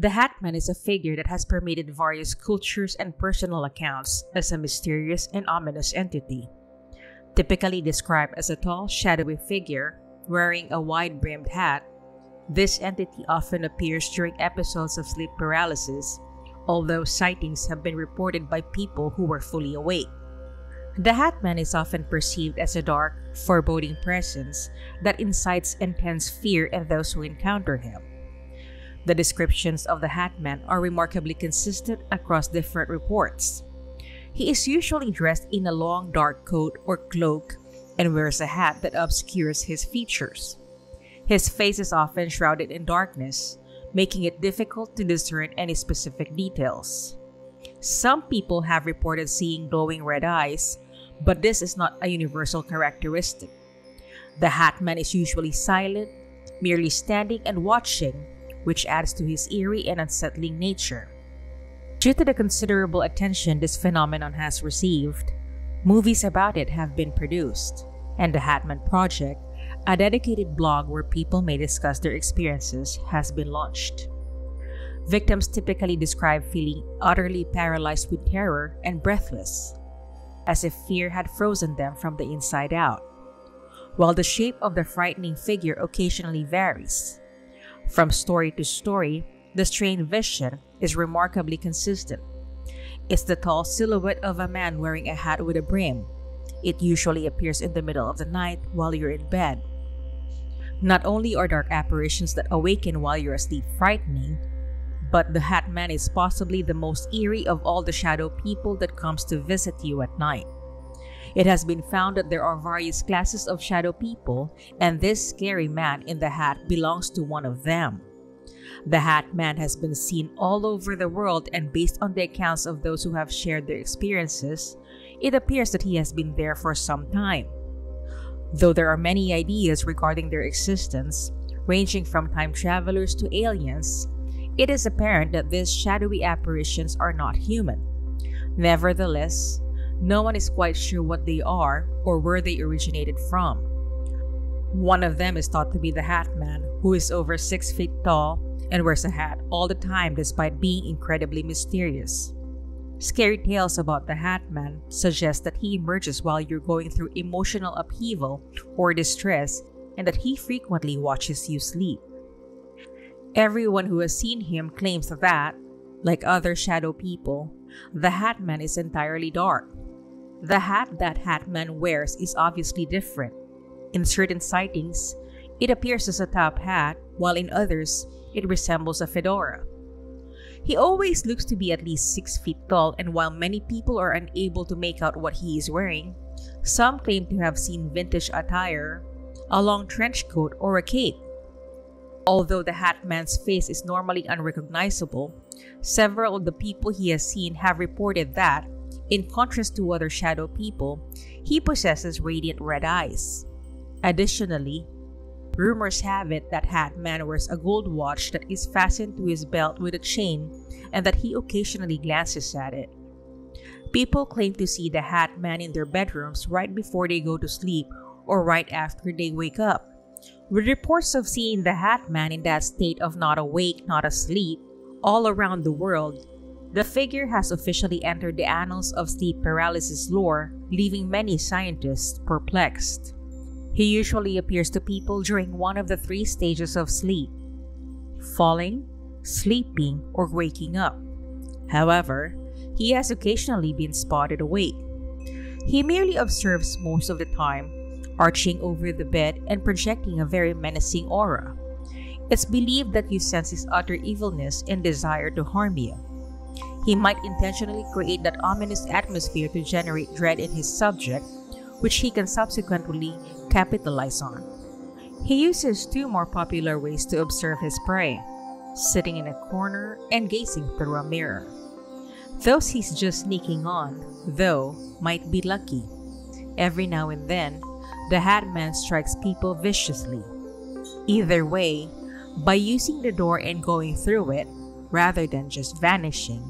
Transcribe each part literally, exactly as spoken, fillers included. The Hatman is a figure that has permeated various cultures and personal accounts as a mysterious and ominous entity, typically described as a tall, shadowy figure wearing a wide-brimmed hat. This entity often appears during episodes of sleep paralysis, although sightings have been reported by people who were fully awake. The Hatman is often perceived as a dark, foreboding presence that incites intense fear in those who encounter him. The descriptions of the Hatman are remarkably consistent across different reports. He is usually dressed in a long dark coat or cloak and wears a hat that obscures his features. His face is often shrouded in darkness, making it difficult to discern any specific details. Some people have reported seeing glowing red eyes, but this is not a universal characteristic. The Hatman is usually silent, merely standing and watching, which adds to his eerie and unsettling nature. Due to the considerable attention this phenomenon has received, movies about it have been produced, and The Hatman Project, a dedicated blog where people may discuss their experiences, has been launched. Victims typically describe feeling utterly paralyzed with terror and breathless, as if fear had frozen them from the inside out. While the shape of the frightening figure occasionally varies, from story to story, the strange vision is remarkably consistent. It's the tall silhouette of a man wearing a hat with a brim. It usually appears in the middle of the night while you're in bed. Not only are dark apparitions that awaken while you're asleep frightening, but the Hatman is possibly the most eerie of all the shadow people that comes to visit you at night. It has been found that there are various classes of shadow people, and this scary man in the hat belongs to one of them. The Hatman has been seen all over the world, and based on the accounts of those who have shared their experiences, it appears that he has been there for some time. Though there are many ideas regarding their existence, ranging from time travelers to aliens, it is apparent that these shadowy apparitions are not human. Nevertheless, no one is quite sure what they are or where they originated from. One of them is thought to be the Hatman, who is over six feet tall and wears a hat all the time despite being incredibly mysterious. Scary tales about the Hatman suggest that he emerges while you're going through emotional upheaval or distress, and that he frequently watches you sleep. Everyone who has seen him claims that, like other shadow people, the Hatman is entirely dark. The hat that Hatman wears is obviously different. In certain sightings, it appears as a top hat, while in others, it resembles a fedora. He always looks to be at least six feet tall, and while many people are unable to make out what he is wearing, some claim to have seen vintage attire, a long trench coat, or a cape. Although the Hatman's face is normally unrecognizable, several of the people he has seen have reported that, in contrast to other shadow people, he possesses radiant red eyes. Additionally, rumors have it that Hatman wears a gold watch that is fastened to his belt with a chain, and that he occasionally glances at it. People claim to see the Hatman in their bedrooms right before they go to sleep or right after they wake up, with reports of seeing the Hatman in that state of not awake, not asleep. All around the world, the figure has officially entered the annals of sleep paralysis lore, leaving many scientists perplexed. He usually appears to people during one of the three stages of sleep: falling, sleeping, or waking up. However, he has occasionally been spotted awake. He merely observes most of the time, arching over the bed and projecting a very menacing aura. It's believed that you sense his utter evilness and desire to harm you. He might intentionally create that ominous atmosphere to generate dread in his subject, which he can subsequently capitalize on. He uses two more popular ways to observe his prey: sitting in a corner and gazing through a mirror. Those he's just sneaking on, though, might be lucky. Every now and then, the Hatman strikes people viciously. Either way, by using the door and going through it, rather than just vanishing,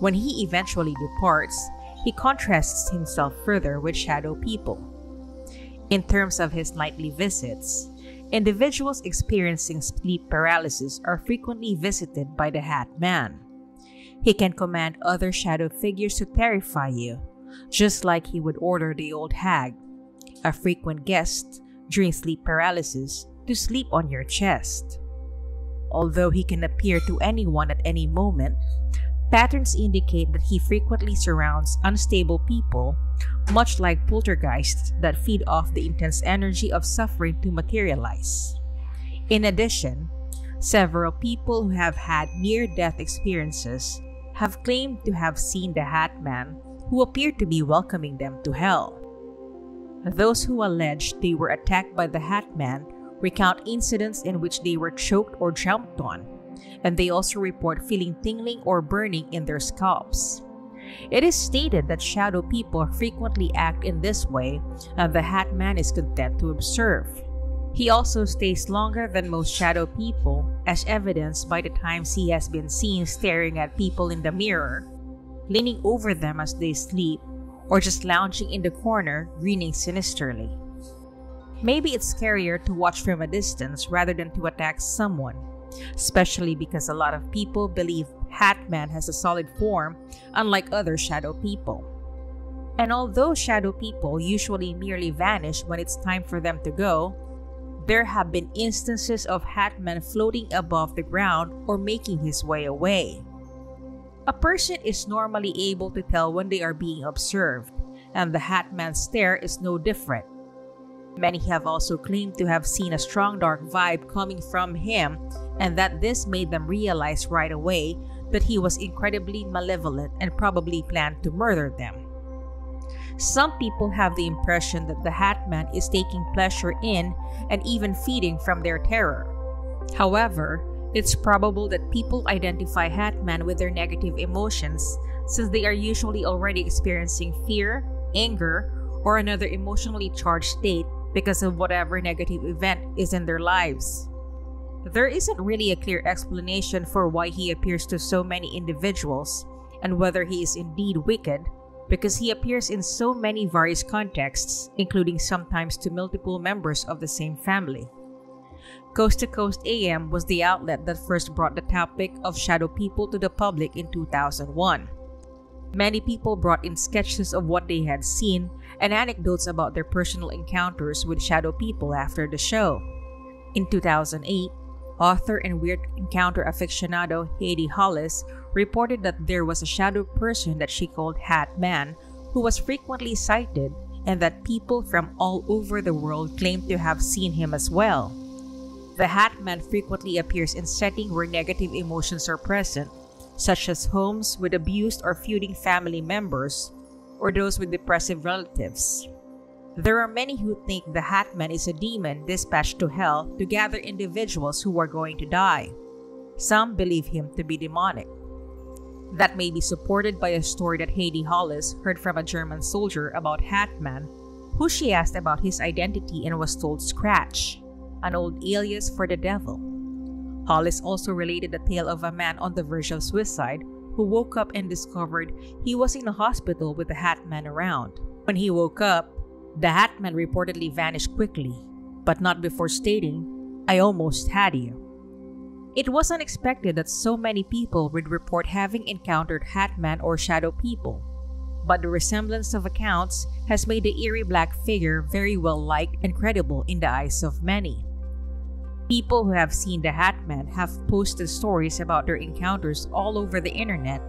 when he eventually departs, he contrasts himself further with shadow people. In terms of his nightly visits, Individuals experiencing sleep paralysis are frequently visited by the Hat Man. He can command other shadow figures to terrify you, just like he would order the old hag, a frequent guest during sleep paralysis, to sleep on your chest. Although he can appear to anyone at any moment, patterns indicate that he frequently surrounds unstable people, much like poltergeists that feed off the intense energy of suffering to materialize. In addition, several people who have had near-death experiences have claimed to have seen the Hat Man, who appeared to be welcoming them to hell. Those who alleged they were attacked by the Hat Man recount incidents in which they were choked or jumped on, and they also report feeling tingling or burning in their scalps. It is stated that shadow people frequently act in this way, and the Hat Man is content to observe. He also stays longer than most shadow people, as evidenced by the times he has been seen staring at people in the mirror, leaning over them as they sleep, or just lounging in the corner, grinning sinisterly. Maybe it's scarier to watch from a distance rather than to attack someone, especially because a lot of people believe Hat Man has a solid form, unlike other shadow people. And although shadow people usually merely vanish when it's time for them to go, there have been instances of Hat Man floating above the ground or making his way away. A person is normally able to tell when they are being observed, and the Hat Man's stare is no different. Many have also claimed to have seen a strong dark vibe coming from him, and that this made them realize right away that he was incredibly malevolent and probably planned to murder them. Some people have the impression that the Hat Man is taking pleasure in and even feeding from their terror. However, it's probable that people identify Hat Man with their negative emotions, since they are usually already experiencing fear, anger, or another emotionally charged state because of whatever negative event is in their lives. There isn't really a clear explanation for why he appears to so many individuals, and whether he is indeed wicked, because he appears in so many various contexts, including sometimes to multiple members of the same family. Coast to Coast A M was the outlet that first brought the topic of shadow people to the public in two thousand one. Many people brought in sketches of what they had seen and anecdotes about their personal encounters with shadow people after the show. In two thousand eight, author and weird encounter aficionado Heidi Hollis reported that there was a shadow person that she called Hat Man who was frequently sighted, and that people from all over the world claimed to have seen him as well. The Hat Man frequently appears in settings where negative emotions are present, such as homes with abused or feuding family members, or those with depressive relatives. There are many who think the Hat Man is a demon dispatched to hell to gather individuals who are going to die. Some believe him to be demonic. That may be supported by a story that Heidi Hollis heard from a German soldier about Hat Man, who she asked about his identity and was told Scratch, an old alias for the devil. Hollis also related the tale of a man on the verge of suicide who woke up and discovered he was in a hospital with the Hat Man around. When he woke up, the Hat Man reportedly vanished quickly, but not before stating, "I almost had you." It was unexpected that so many people would report having encountered Hat Man or shadow people, but the resemblance of accounts has made the eerie black figure very well liked and credible in the eyes of many. People who have seen the Hat Man have posted stories about their encounters all over the internet,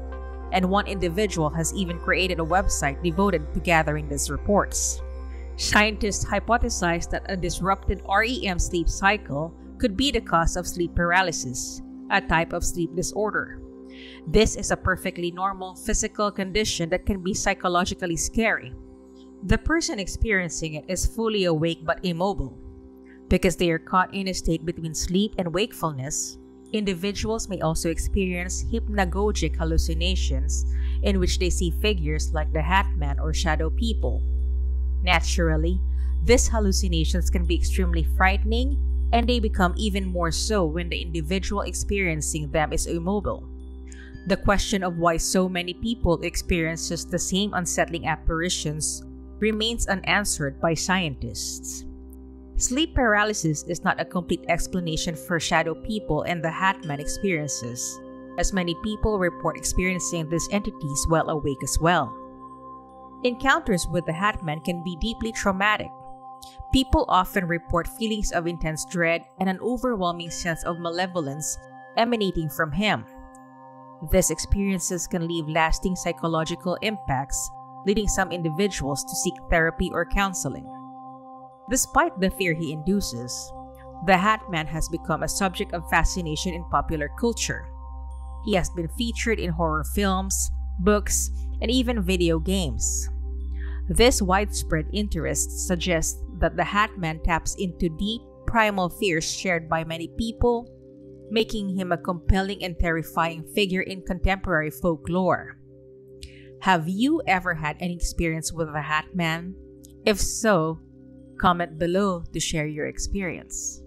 and one individual has even created a website devoted to gathering these reports. Scientists hypothesized that a disrupted REM sleep cycle could be the cause of sleep paralysis, a type of sleep disorder. This is a perfectly normal physical condition that can be psychologically scary. The person experiencing it is fully awake but immobile. Because they are caught in a state between sleep and wakefulness, individuals may also experience hypnagogic hallucinations in which they see figures like the Hat Man or shadow people. Naturally, these hallucinations can be extremely frightening, and they become even more so when the individual experiencing them is immobile. The question of why so many people experience the same unsettling apparitions remains unanswered by scientists. Sleep paralysis is not a complete explanation for shadow people and the Hatman experiences, as many people report experiencing these entities while awake as well. Encounters with the Hatman can be deeply traumatic. People often report feelings of intense dread and an overwhelming sense of malevolence emanating from him. These experiences can leave lasting psychological impacts, leading some individuals to seek therapy or counseling. Despite the fear he induces, the Hatman has become a subject of fascination in popular culture. He has been featured in horror films, books, and even video games. This widespread interest suggests that the Hatman taps into deep, primal fears shared by many people, making him a compelling and terrifying figure in contemporary folklore. Have you ever had any experience with the Hatman? If so, comment below to share your experience.